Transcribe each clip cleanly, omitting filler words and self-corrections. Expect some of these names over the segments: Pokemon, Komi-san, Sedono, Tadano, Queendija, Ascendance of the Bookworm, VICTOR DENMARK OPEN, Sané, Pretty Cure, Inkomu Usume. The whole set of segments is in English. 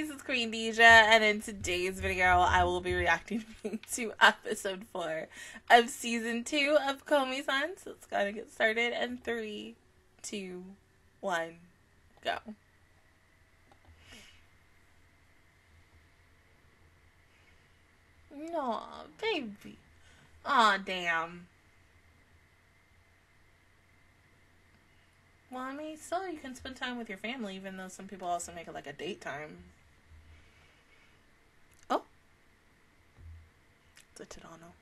guys, it's Queendija, and in today's video, I will be reacting to episode 4 of season 2 of Komi-san. So let's gotta get started. And 3, 2, 1, go. No, baby. Aw, damn. Well, I mean, still you can spend time with your family, even though some people also make it like a date time. Oh. It's a Tadano.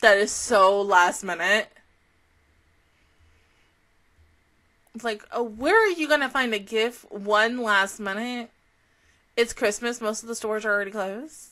That is so last minute. It's like, oh, where are you gonna find a gift one last minute? It's Christmas. Most of the stores are already closed.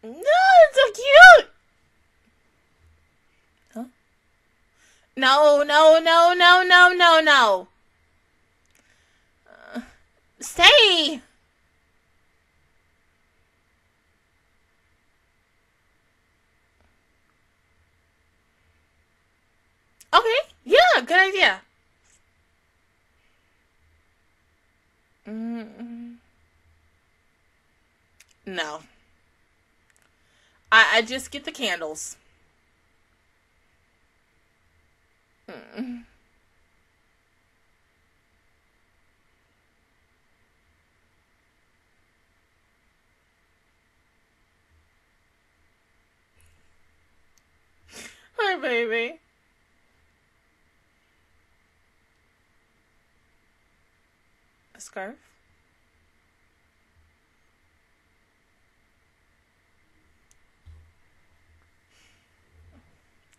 No, it's so cute. Huh? No. Stay. Okay. Yeah, good idea. No. I just get the candles. Hi, baby. A scarf?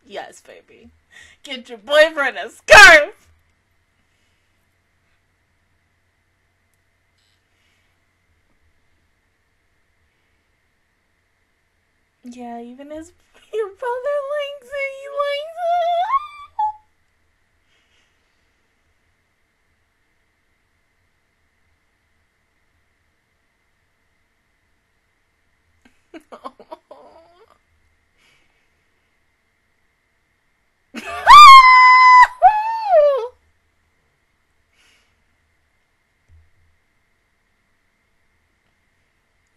Yes, baby. Get your boyfriend a scarf! Yeah, even his your brother likes it. He likes it. Oh.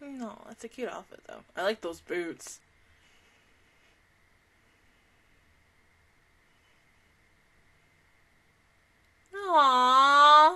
No, that's a cute outfit though. I like those boots. Aww.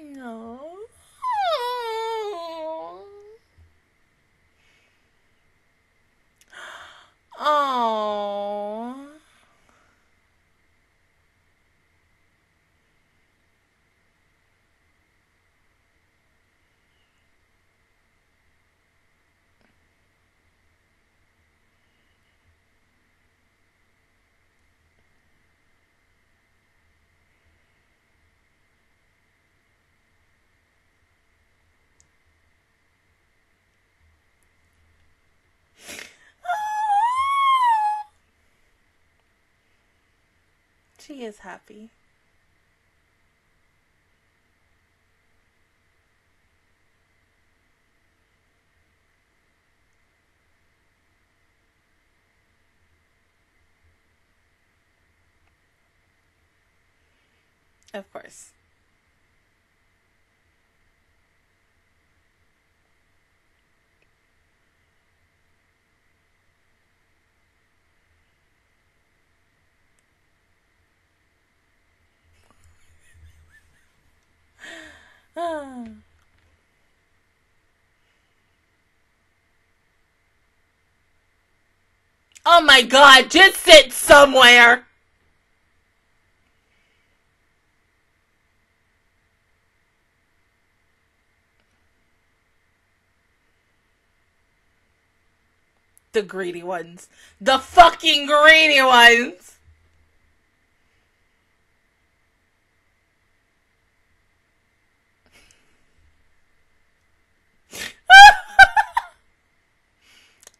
No. Oh. She is happy. Of course. Oh my God, just sit somewhere. The greedy ones. The fucking greedy ones.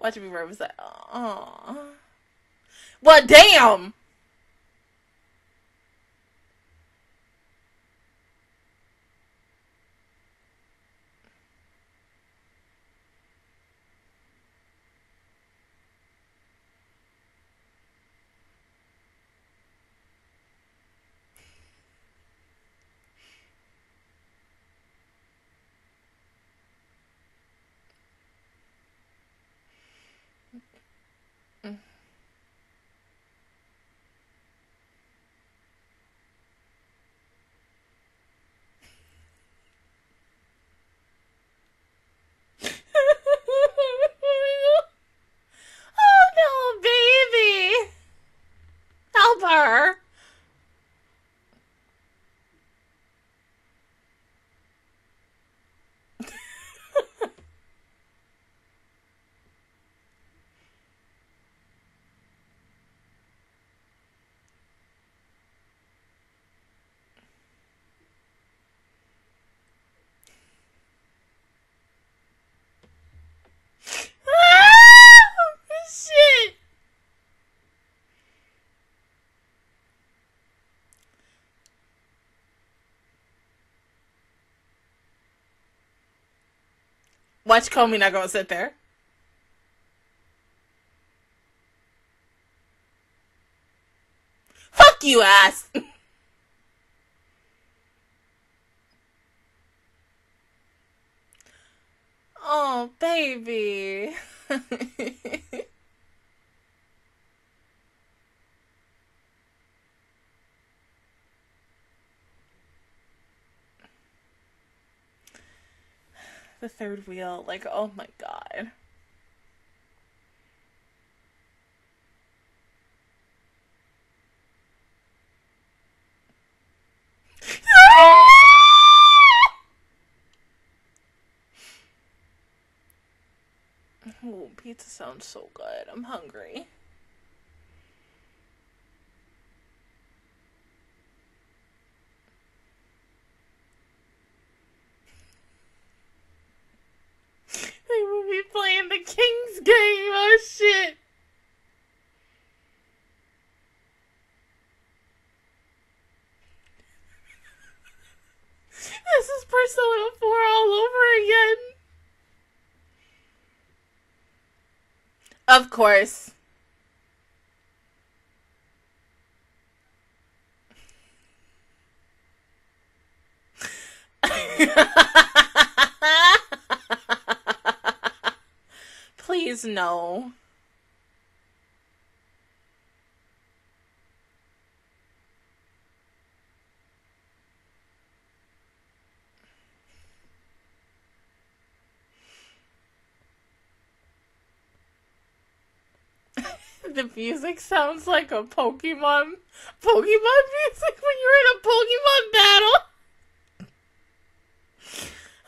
Watch me where it was like, oh. Well, damn. Watch Komi not gonna sit there. Fuck you, ass! Oh, baby. The third wheel, like, oh my God. Oh, pizza sounds so good. I'm hungry. Playing the King's game, oh shit. This is Persona 4 all over again. Of course. Please, no. the music sounds like a Pokemon music when you're in a Pokemon battle.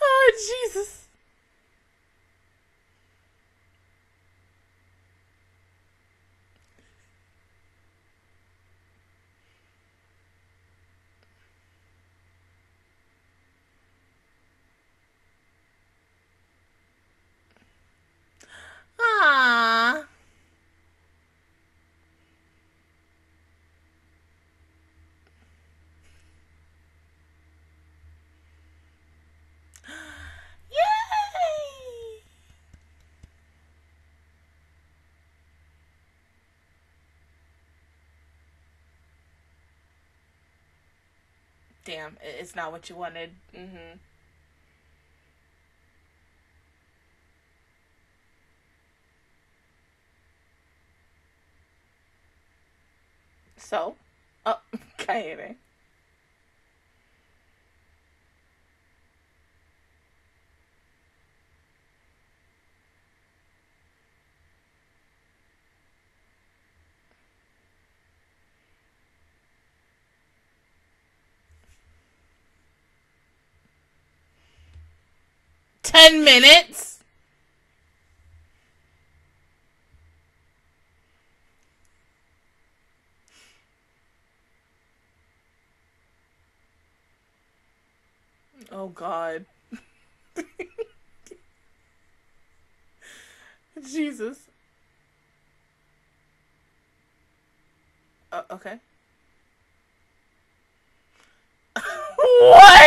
Oh, Jesus. Ah. Yay! Damn, it's not what you wanted. So, oh, kaere. Ten minutes. Oh, God. Jesus. Okay. What?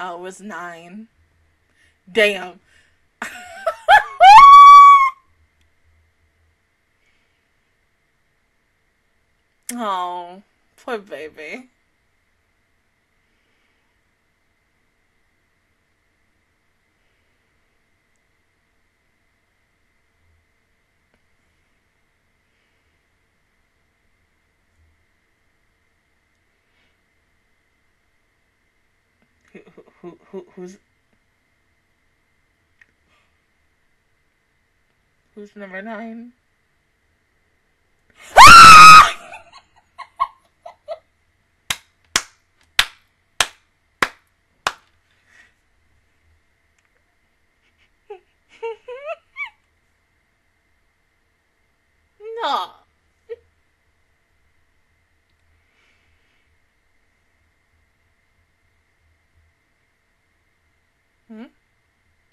Oh, it was 9. Damn. Oh, poor baby. Who's number 9? No.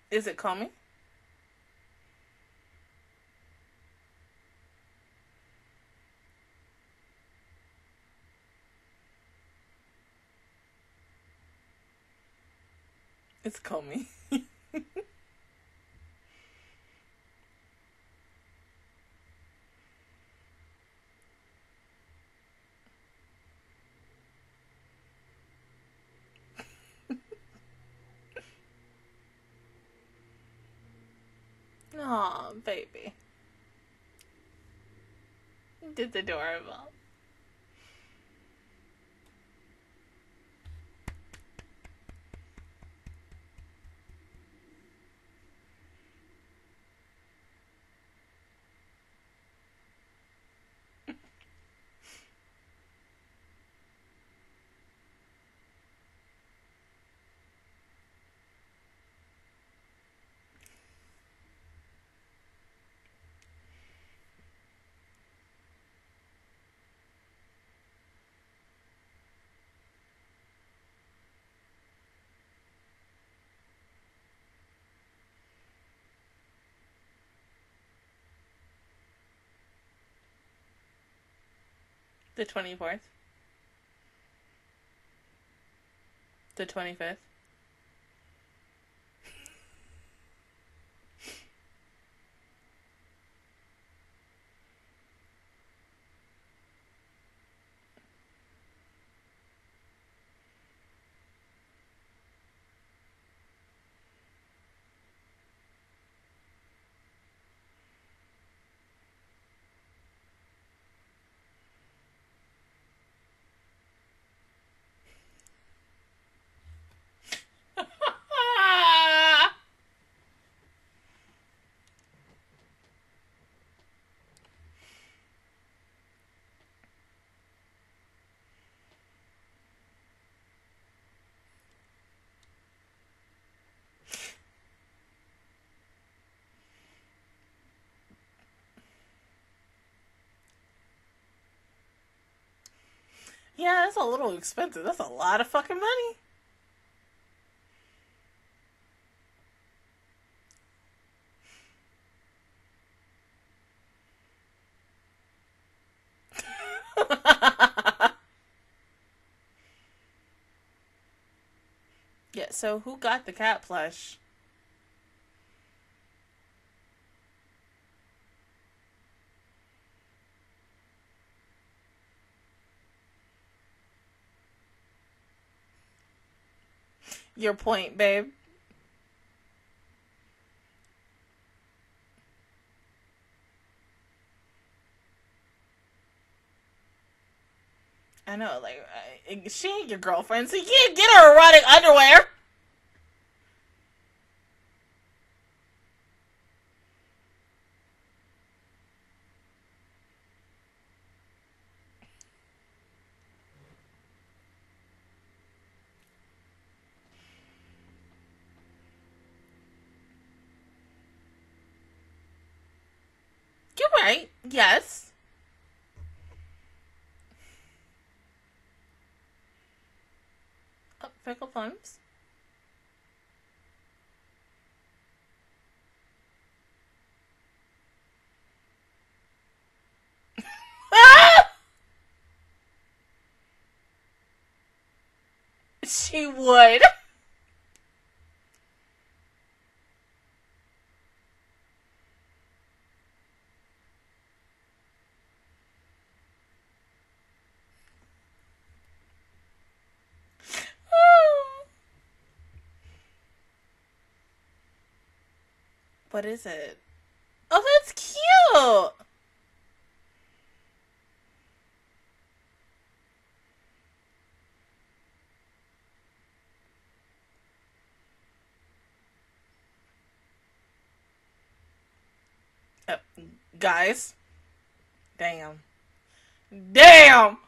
Is it Komi? It's Komi. Aw, baby. It's adorable. The 24th. The 25th. Yeah, that's a little expensive. That's a lot of fucking money. Yeah, so who got the cat plush? Your point, babe. I know, like, she ain't your girlfriend, so you can't get her erotic underwear. Right? Yes. Oh, pickle plums. She would. What is it? Oh, that's cute! Guys. Damn. Damn!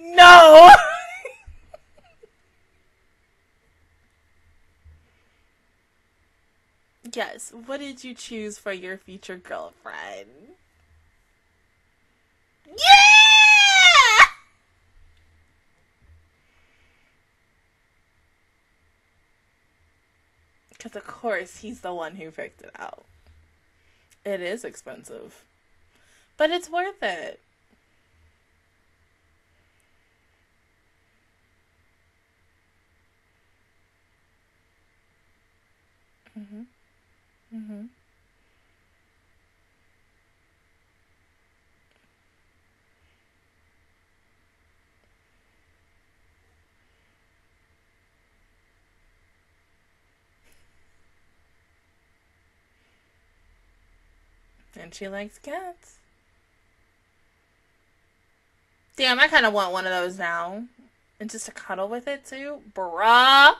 No! Yes, what did you choose for your future girlfriend? Yeah! Because of course he's the one who picked it out. It is expensive, but it's worth it. And she likes cats. Damn, I kind of want one of those now. And just to cuddle with it too. Bruh.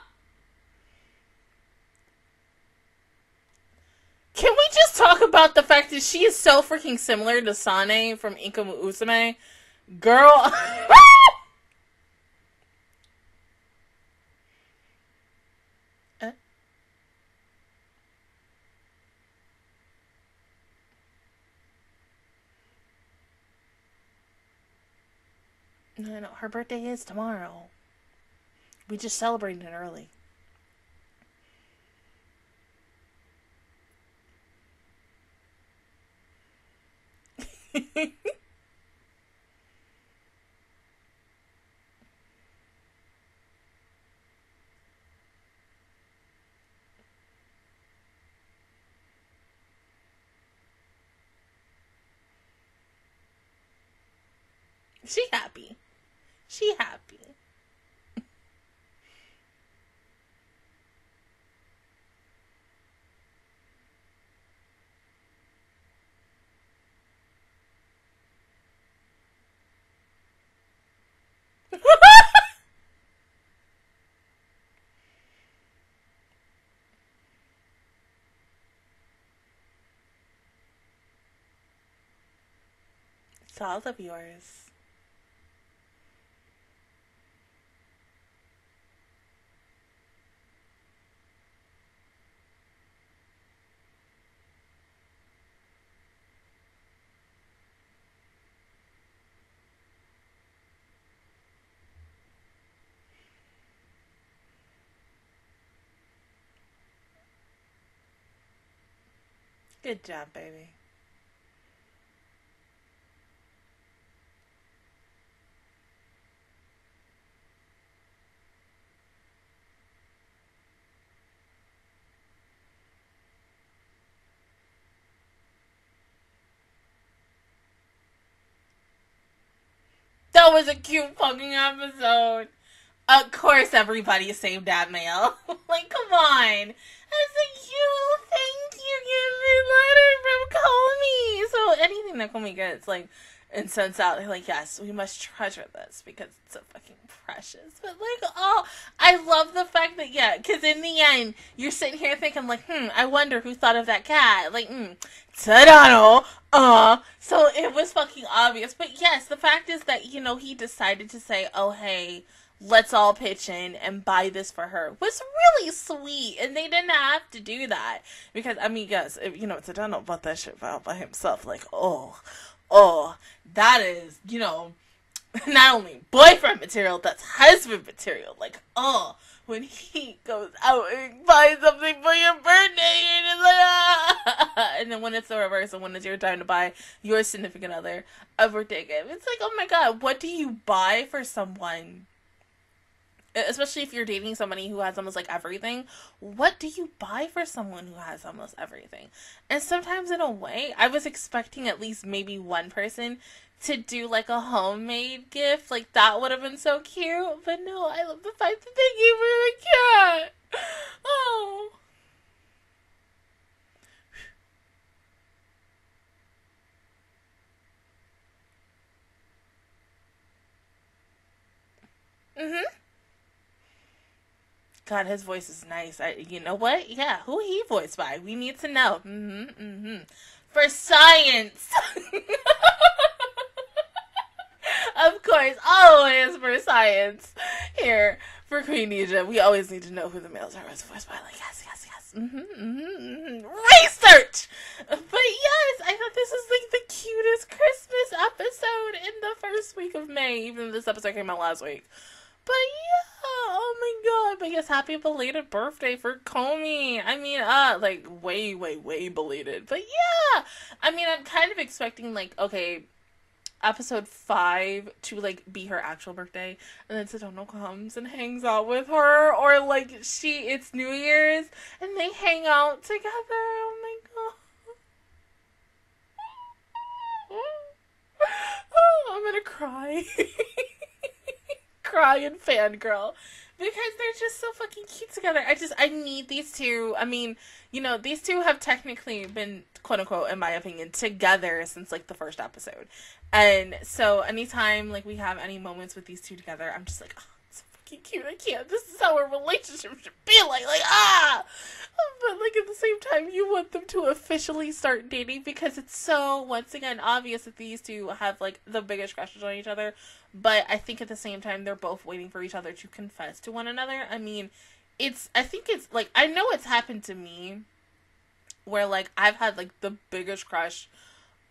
Can we just talk about the fact that she is so freaking similar to Sané from Inkomu Usume? Girl. No, her birthday is tomorrow. We just celebrated it early. She happy. She happy. It's all of yours. Good job, baby. That was a cute fucking episode. Of course everybody saved that mail. Like, come on. That's a cute thank you gift letter from Komi. So anything that Komi gets, like, and sends out, they're like, yes, we must treasure this because it's so fucking precious. But, like, oh, I love the fact that, yeah, because in the end, you're sitting here thinking, like, I wonder who thought of that cat. Like, Tadano. So it was fucking obvious. But, yes, the fact is that, you know, he decided to say, oh, hey, let's all pitch in and buy this for her. Was really sweet, and they didn't have to do that because, I mean, yes, if, you know, Tadano bought that shit out by himself. Like, oh, that is, you know, not only boyfriend material, that's husband material. Like, oh, when he goes out and buys something for your birthday, you're just like, ah! And then when it's the reverse, and when it's your time to buy your significant other a birthday gift, it's like, oh my god, what do you buy for someone? Especially if you're dating somebody who has almost, like, everything. What do you buy for someone who has almost everything? And sometimes, in a way, I was expecting at least maybe one person to do, like, a homemade gift. Like, that would have been so cute. But no, I love the fact that they gave her a cat. Oh. Mm-hmm. God, his voice is nice. You know what? Yeah, who he voiced by? We need to know. For science. Of course, always for science. Here, for Queendija, we always need to know who the male star was voiced by. Like, yes. Research! But yes, I thought this was, like, the cutest Christmas episode in the first week of May, even though this episode came out last week. But yeah, oh my god, but yes, happy belated birthday for Komi. I mean, like, way, way, way belated. But yeah, I mean, I'm kind of expecting, like, okay, episode 5 to, like, be her actual birthday, and then Sedono comes and hangs out with her, or, like, it's New Year's, and they hang out together. Oh my god. Oh, I'm gonna cry. Cry and fangirl because they're just so fucking cute together. I need these two. I mean, you know, these two have technically been, quote unquote, in my opinion, together since, like, the first episode, and so anytime, like, we have any moments with these two together, I'm just like, oh, it's so fucking cute. This is how a relationship should be like, ah. But, like, at the same time, you want them to officially start dating because it's so, once again, obvious that these two have, like, the biggest crushes on each other. But I think at the same time, they're both waiting for each other to confess to one another. I mean, I think it's, like, I know it's happened to me where, like, I've had, like, the biggest crush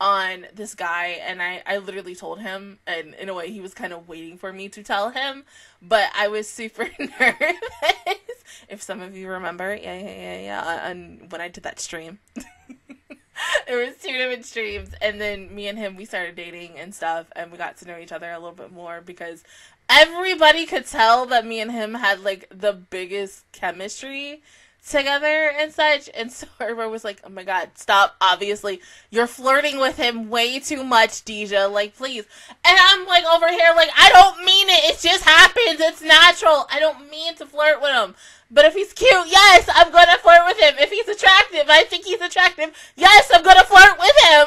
on this guy, and I literally told him, and in a way he was kind of waiting for me to tell him, but I was super nervous. If some of you remember, yeah, and when I did that stream. There was two different streams, and then me and him, we started dating and stuff, and we got to know each other a little bit more, because everybody could tell that me and him had, like, the biggest chemistry together and such, and so everyone was like, oh my god, stop, obviously, you're flirting with him way too much, Deja, like, please. And I'm, like, over here, like, I don't mean it, it just happens, it's natural, I don't mean to flirt with him. But if he's cute, yes, I'm gonna flirt with him. If he's attractive, I think he's attractive, yes, I'm gonna flirt with him.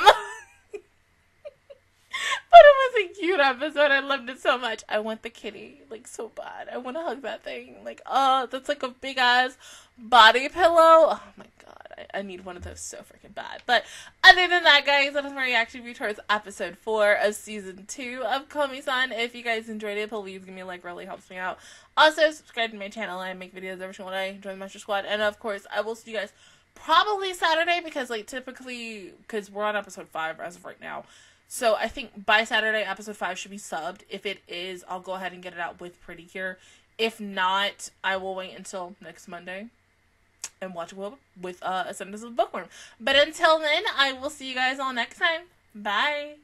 But it was a cute episode. I loved it so much. I want the kitty, like, so bad. I want to hug that thing. Like, oh, that's like a big-ass body pillow. Oh, my God. I need one of those so freaking bad. But other than that, guys, that is my reaction view towards episode 4 of season 2 of Komi-san. If you guys enjoyed it, please give me a like. Really helps me out. Also, subscribe to my channel. I make videos every single day. Join the Master Squad. And, of course, I will see you guys probably Saturday because, like, typically, because we're on episode 5 as of right now. So I think by Saturday, episode 5 should be subbed. If it is, I'll go ahead and get it out with Pretty Cure. If not, I will wait until next Monday and watch it with Ascendance of the Bookworm. But until then, I will see you guys all next time. Bye!